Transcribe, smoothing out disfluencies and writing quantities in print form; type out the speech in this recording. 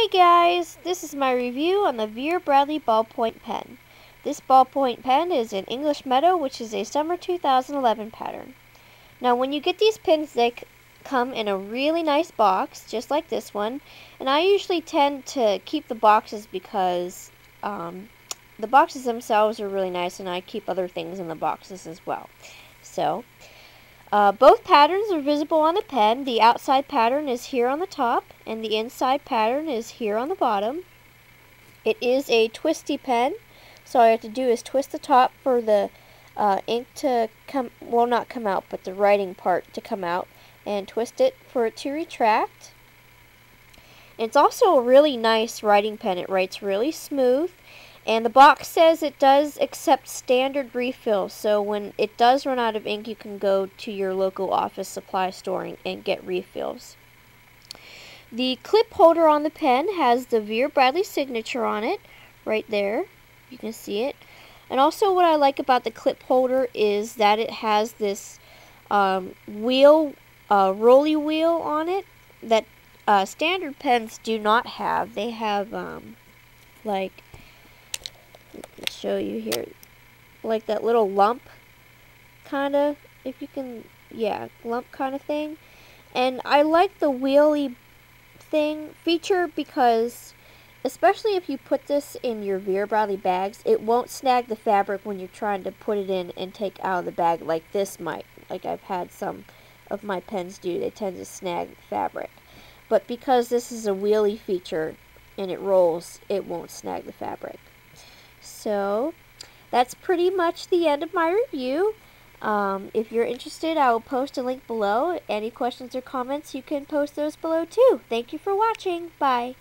Hi guys, this is my review on the Vera Bradley ballpoint pen. This ballpoint pen is an English Meadow, which is a summer 2011 pattern. Now when you get these pins, they come in a really nice box, just like this one. And I usually tend to keep the boxes because the boxes themselves are really nice, and I keep other things in the boxes as well. So, both patterns are visible on the pen. The outside pattern is here on the top, and the inside pattern is here on the bottom. It is a twisty pen, so all I have to do is twist the top for the ink to come, well, not come out, but the writing part to come out, and twist it for it to retract. It's also a really nice writing pen. It writes really smooth. And the box says it does accept standard refills, so when it does run out of ink, you can go to your local office supply store and get refills. The clip holder on the pen has the Vera Bradley signature on it, right there. You can see it. And also what I like about the clip holder is that it has this wheel, rolly wheel on it that standard pens do not have. They have, show you here, like that little lump kind of, if you can, yeah, lump kind of thing. And I like the wheelie thing feature because, especially if you put this in your Vera Bradley bags, it won't snag the fabric when you're trying to put it in and take out of the bag like this might. Like I've had some of my pens do, they tend to snag the fabric. But because this is a wheelie feature and it rolls, it won't snag the fabric. So, that's pretty much the end of my review. If you're interested, I will post a link below. Any questions or comments, you can post those below too. Thank you for watching. Bye.